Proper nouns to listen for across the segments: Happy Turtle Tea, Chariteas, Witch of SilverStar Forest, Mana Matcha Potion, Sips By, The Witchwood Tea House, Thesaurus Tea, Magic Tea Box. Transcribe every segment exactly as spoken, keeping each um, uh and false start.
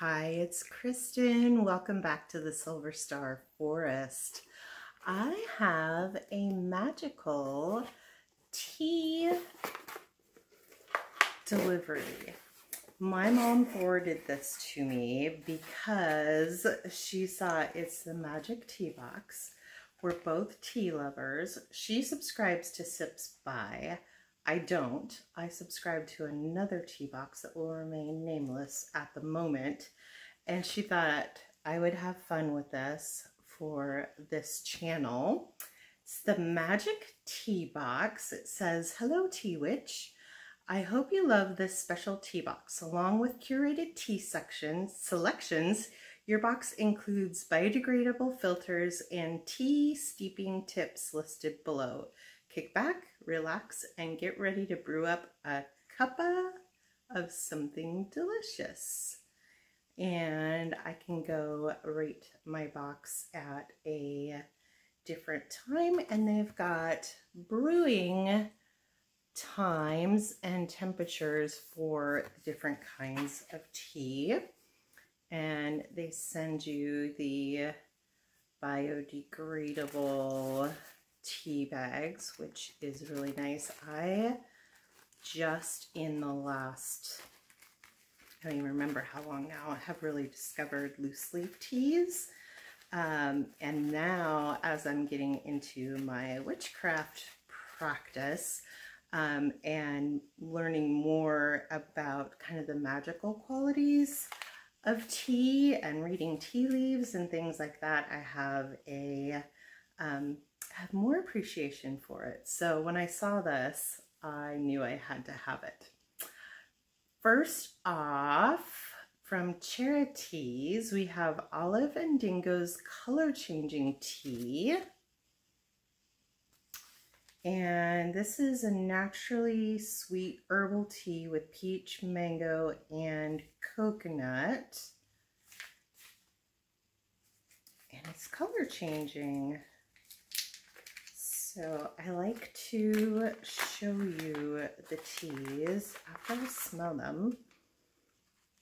Hi, it's Kristen. Welcome back to the SilverStar Forest. I have a magical tea delivery. My mom forwarded this to me because she saw it's the Magic Tea Box. We're both tea lovers. She subscribes to Sips By. I don't. I subscribe to another tea box that will remain nameless at the moment. And she thought I would have fun with this for this channel. It's the Magic Tea Box. It says, "Hello, Tea Witch. I hope you love this special tea box. Along with curated tea sections, selections, your box includes biodegradable filters and tea steeping tips listed below. Kick back, relax, and get ready to brew up a cuppa of something delicious." And I can go rate my box at a different time. And they've got brewing times and temperatures for different kinds of tea. And they send you the biodegradable tea bags, which is really nice. I just in the last, I don't even remember how long now, I have really discovered loose leaf teas. Um, and now as I'm getting into my witchcraft practice um, and learning more about kind of the magical qualities of tea and reading tea leaves and things like that, I have a um, have more appreciation for it. So when I saw this, I knew I had to have it. First off, from Chariteas, we have Olive and Dingo's color changing tea. And this is a naturally sweet herbal tea with peach, mango, and coconut. And it's color changing. So I like to show you the teas after I smell them,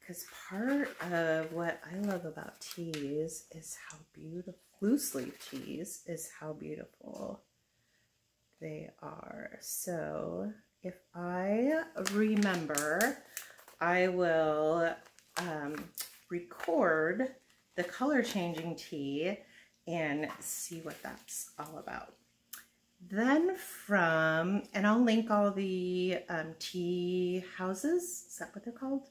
because part of what I love about teas is how beautiful, loose leaf teas is how beautiful they are. So if I remember, I will um, record the color changing tea and see what that's all about. Then from, and I'll link all the um, tea houses, is that what they're called?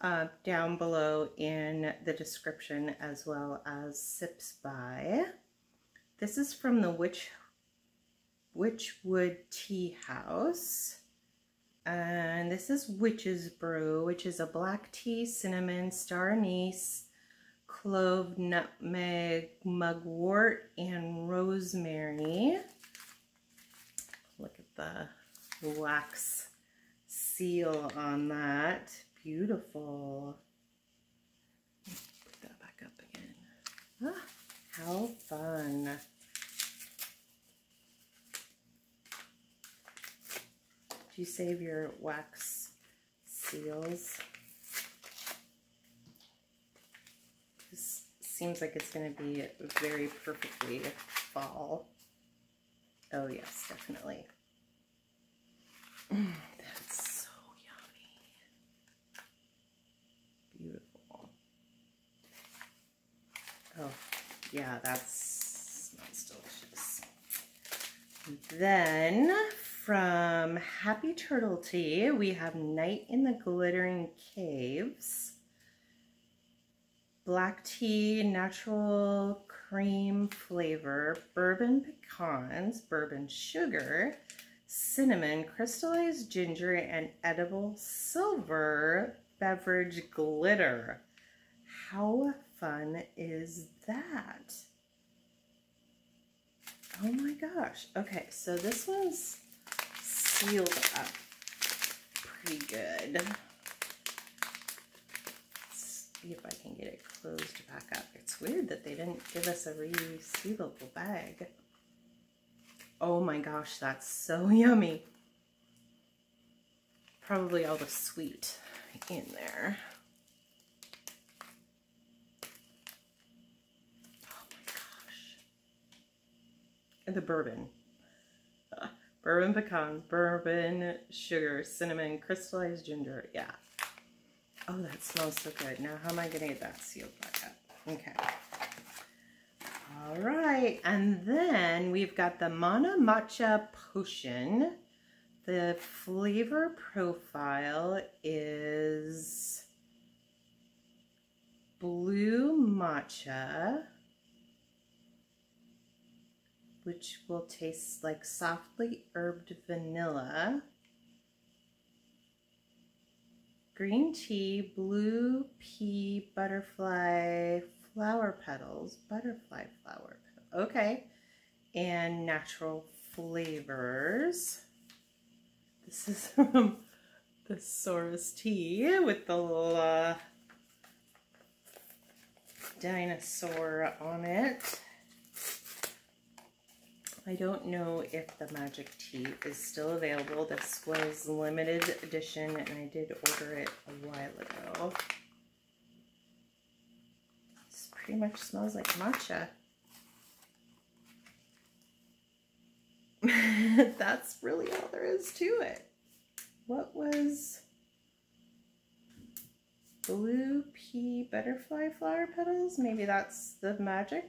Uh, down below in the description, as well as Sips By. This is from the Witch, Witchwood Tea House. And this is Witch's Brew, which is a black tea, cinnamon, star anise, clove, nutmeg, mugwort, and rosemary. Look at the wax seal on that. Beautiful. Put that back up again. Ah, how fun. Do you save your wax seals? This seems like it's going to be very perfectly fall. Oh yes, definitely. Mm, that's so yummy. Beautiful. Oh, yeah, that smells delicious. Then from Happy Turtle Tea, we have Night in the Glittering Caves. Black tea, natural cream flavor, bourbon pecans, bourbon sugar, cinnamon, crystallized ginger, and edible silver beverage glitter. How fun is that? Oh my gosh. Okay, so this one's sealed up pretty good. See if I can get it closed back up. It's weird that they didn't give us a resealable bag. Oh my gosh, that's so yummy. Probably all the sweet in there. and the bourbon. Uh, bourbon pecan, bourbon sugar, cinnamon, crystallized ginger. Yeah. Oh, that smells so good. Now, how am I going to get that sealed back up? Okay. All right. And then we've got the Mana Matcha Potion. The flavor profile is blue matcha, which will taste like softly herbed vanilla, green tea, blue pea, butterfly flower petals, butterfly flower petals, okay, and natural flavors. This is from the Thesaurus Tea with the little uh, dinosaur on it. I don't know if the Magic Tea is still available. This was limited edition and I did order it a while ago. This pretty much smells like matcha. That's really all there is to it. What was blue pea butterfly flower petals? Maybe that's the magic.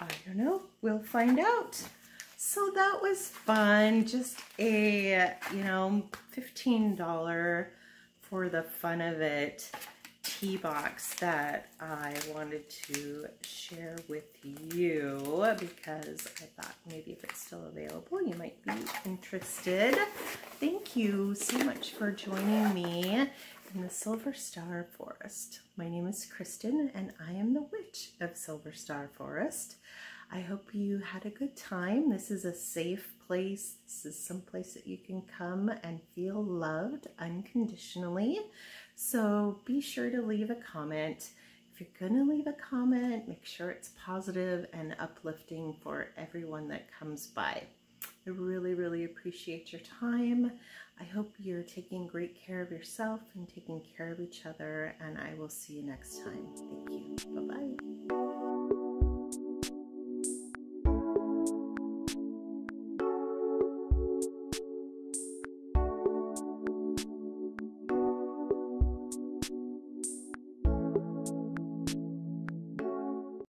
I don't know. We'll find out. So that was fun. Just a, you know, fifteen dollars for the fun of it tea box that I wanted to share with you because I thought maybe if it's still available you might be interested. Thank you so much for joining me in the SilverStar Forest. My name is Kristen and I am the Witch of SilverStar Forest. I hope you had a good time. This is a safe place. This is some place that you can come and feel loved unconditionally. So be sure to leave a comment. If you're gonna leave a comment, make sure it's positive and uplifting for everyone that comes by. I really, really appreciate your time. I hope you're taking great care of yourself and taking care of each other, and I will see you next time. Thank you. Bye-bye.